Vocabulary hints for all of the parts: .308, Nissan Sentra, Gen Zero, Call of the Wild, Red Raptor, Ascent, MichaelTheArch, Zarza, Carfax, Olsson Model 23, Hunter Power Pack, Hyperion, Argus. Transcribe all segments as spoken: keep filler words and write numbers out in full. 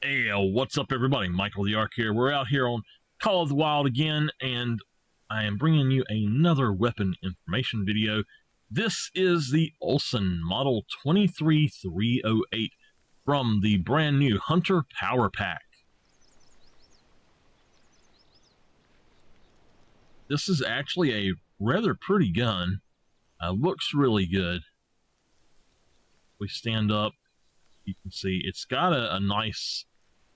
Hey, what's up everybody? Michael the Ark here. We're out here on Call of the Wild again, and I am bringing you another weapon information video. This is the Olsson Model twenty-three three oh eight from the brand new Hunter Power Pack. This is actually a rather pretty gun. Uh, looks really good. We stand up. You can see it's got a, a nice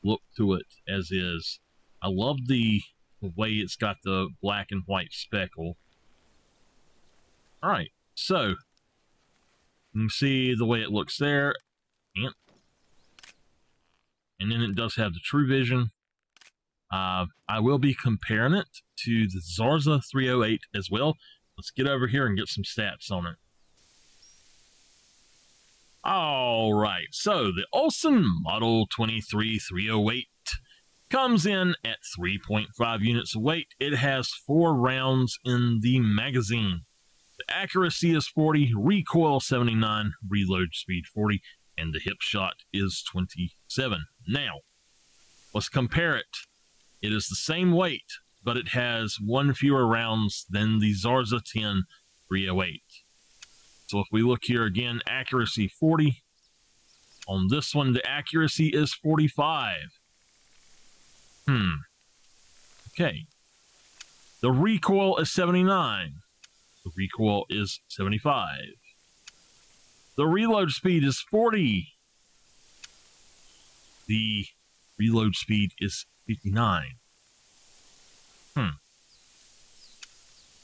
look to it as is. I love the, the way it's got the black and white speckle. All right, so you can see the way it looks there. And, and then it does have the True Vision. Uh, I will be comparing it to the Zarza three oh eight as well. Let's get over here and get some stats on it. All right, so the Olsson Model twenty-three three oh eight comes in at three point five units of weight. It has four rounds in the magazine. The accuracy is forty, recoil seventy-nine, reload speed forty, and the hip shot is twenty-seven. Now, let's compare it. It is the same weight, but it has one fewer rounds than the Zarza ten three oh eight. So if we look here again, accuracy forty. On this one, the accuracy is forty-five. Hmm. Okay. The recoil is seventy-nine. The recoil is seventy-five. The reload speed is forty. The reload speed is fifty-nine. Hmm.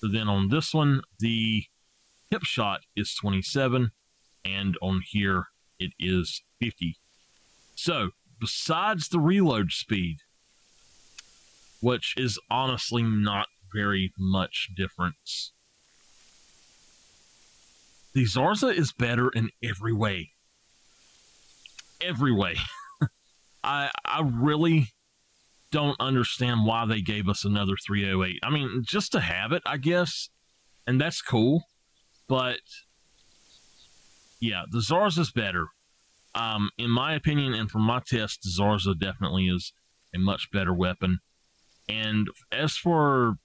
So then on this one, the hip shot is twenty-seven, and on here it is fifty. So, besides the reload speed, which is honestly not very much difference, the Zarza is better in every way. Every way. I, I really don't understand why they gave us another three oh eight. I mean, just to have it, I guess, and that's cool. But, yeah, the Zarza's better. Um, in my opinion, and from my test, the Zarza definitely is a much better weapon. And as for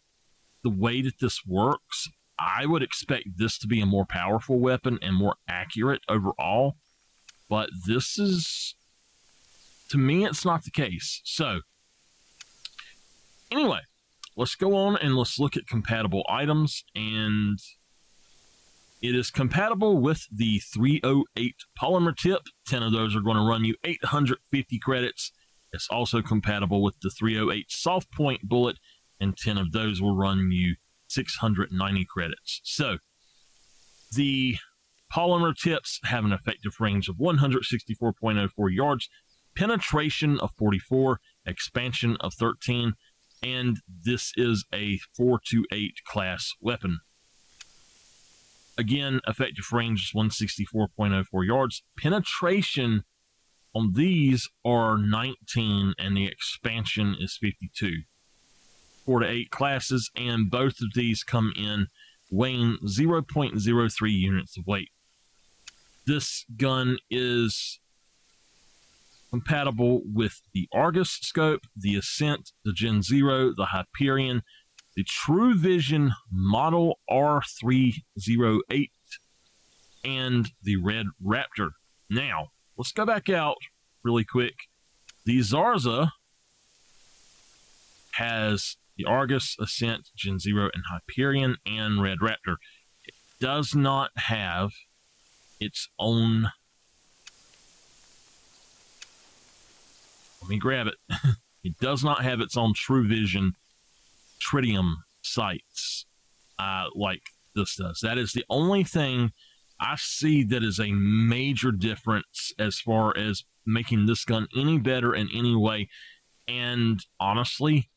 the way that this works, I would expect this to be a more powerful weapon and more accurate overall. But this is, to me, it's not the case. So, anyway, let's go on and let's look at compatible items. And it is compatible with the three oh eight polymer tip. ten of those are going to run you eight hundred fifty credits. It's also compatible with the three oh eight soft point bullet, and ten of those will run you six hundred ninety credits. So, the polymer tips have an effective range of one hundred sixty-four point oh four yards, penetration of forty-four, expansion of thirteen, and this is a four two eight class weapon. Again, effective range is one hundred sixty-four point oh four yards. Penetration on these are nineteen, and the expansion is fifty-two. Four to eight classes, and both of these come in weighing zero point zero three units of weight. This gun is compatible with the Argus scope, the Ascent, the Gen Zero, the Hyperion, the True Vision Model R three oh eight, and the Red Raptor. Now, let's go back out really quick. The Zarza has the Argus, Ascent, Gen Zero, and Hyperion, and Red Raptor. It does not have its own... Let me grab it. It does not have its own True Vision tritium sights uh, like this does. That is the only thing I see that is a major difference as far as making this gun any better in any way. And honestly,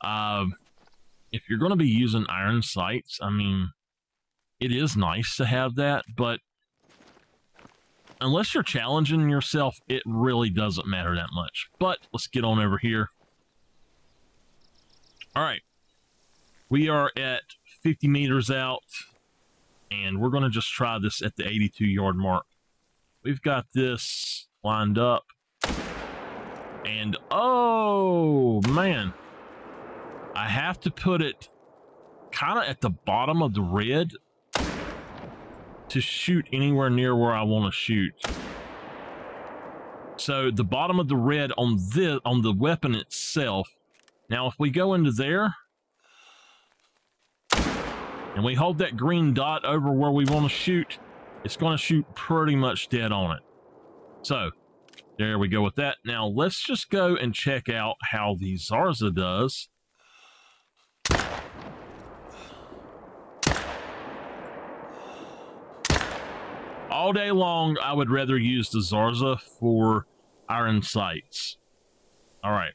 uh, if you're going to be using iron sights, I mean, it is nice to have that, but unless you're challenging yourself, it really doesn't matter that much. But let's get on over here. All right. We are at fifty meters out, and we're going to just try this at the eighty-two yard mark. We've got this lined up, And oh man, I have to put it kind of at the bottom of the red to shoot anywhere near where I want to shoot. So the bottom of the red on this, on the weapon itself. Now if we go into there and we hold that green dot over where we want to shoot, it's going to shoot pretty much dead on it. So there we go with that. Now let's just go and check out how the Zarza does. All day long, I would rather use the Zarza for iron sights. All right.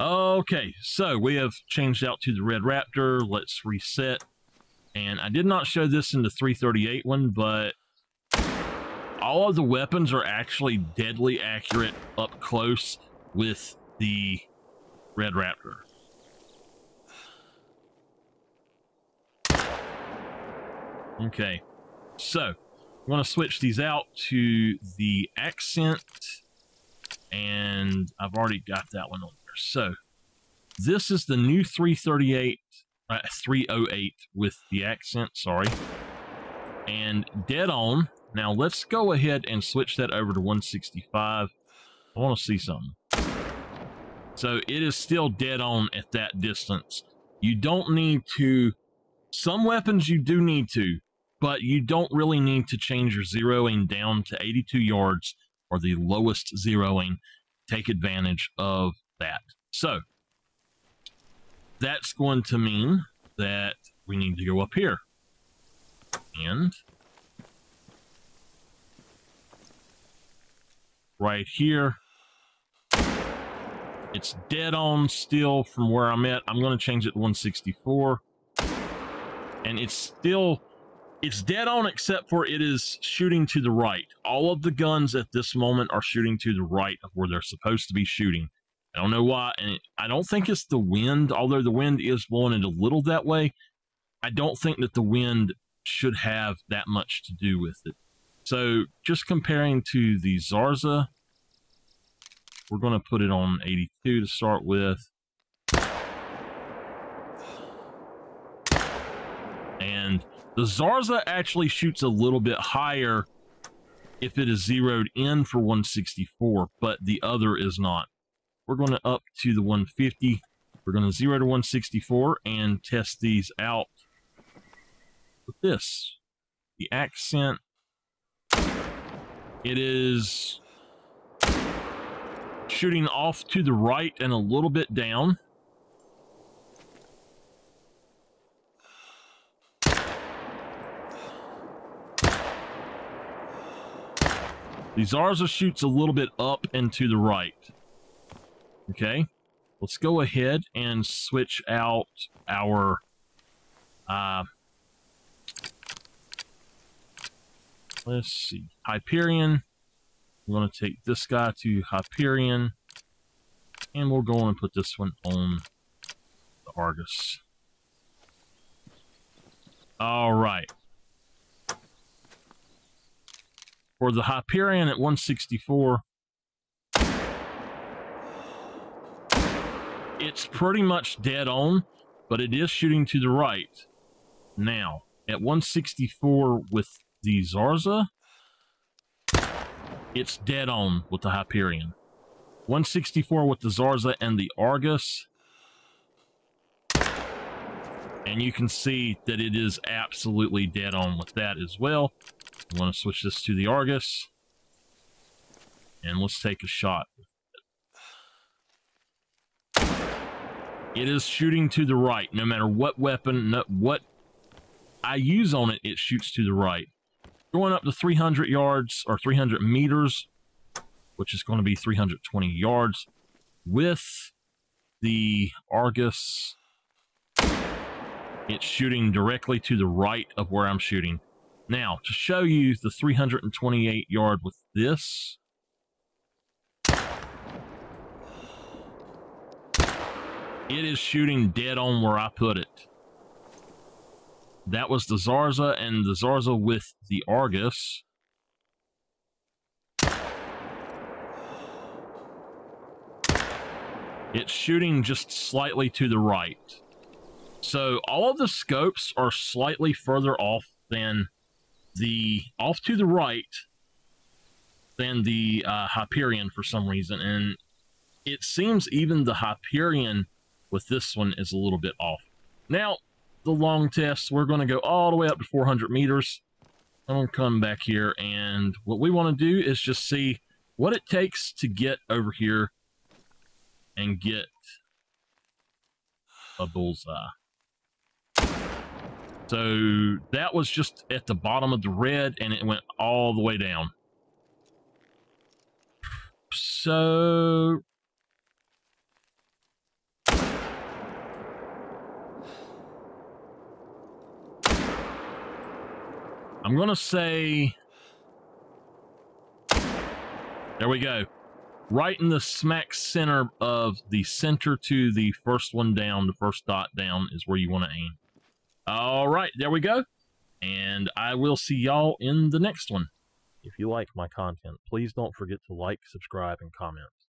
Okay, so we have changed out to the Red Raptor. Let's reset. And I did not show this in the three thirty-eight one, but all of the weapons are actually deadly accurate up close with the Red Raptor. Okay, so I'm going to switch these out to the Ascent, and I've already got that one on there. So this is the new three thirty-eight, uh, three oh eight with the Ascent, sorry, and dead on. Now let's go ahead and switch that over to one sixty-five. I want to see something. So it is still dead on at that distance. You don't need to, some weapons you do need to, but you don't really need to change your zeroing down to eighty-two yards or the lowest zeroing. Take advantage of that. So that's going to mean that we need to go up here and right here. It's dead on still from where I'm at. I'm going to change it to one sixty-four. And it's still, it's dead on except for it is shooting to the right. All of the guns at this moment are shooting to the right of where they're supposed to be shooting. I don't know why, and it, I don't think it's the wind, although the wind is blowing it a little that way. I don't think that the wind should have that much to do with it. So just comparing to the Zarza, we're going to put it on eighty-two to start with. And the Zarza actually shoots a little bit higher if it is zeroed in for one sixty-four, but the other is not. We're going to up to the one fifty. We're going to zero to one sixty-four and test these out with this, the Ascent. It is shooting off to the right and a little bit down. The Zarza shoots a little bit up and to the right. Okay, let's go ahead and switch out our uh, let's see, Hyperion. I'm going to take this guy to Hyperion, and we'll go on and put this one on the Argus. All right. For the Hyperion at one sixty-four, it's pretty much dead on, but it is shooting to the right. Now, at one sixty-four with the Zarza, it's dead on with the Hyperion. one sixty-four with the Zarza and the Argus. And you can see that it is absolutely dead on with that as well. I'm going to switch this to the Argus. And let's take a shot. It is shooting to the right. No matter what weapon, no, what I use on it, it shoots to the right. Going up to three hundred yards or three hundred meters, which is going to be three hundred twenty yards with the Argus. It's shooting directly to the right of where I'm shooting. Now, to show you the three hundred twenty-eight yard with this, it is shooting dead on where I put it. That was the Zarza and the Zarza with the Argus. It's shooting just slightly to the right. So all of the scopes are slightly further off than the, off to the right than the uh, Hyperion for some reason. And it seems even the Hyperion with this one is a little bit off. Now, the long test, we're going to go all the way up to four hundred meters. I'm going to come back here, and what we want to do is just see what it takes to get over here and get a bullseye. So that was just at the bottom of the red, and it went all the way down. So... I'm going to say, there we go, right in the smack center of the center to the first one down, the first dot down is where you want to aim. All right, there we go. And I will see y'all in the next one. If you like my content, please don't forget to like, subscribe, and comment.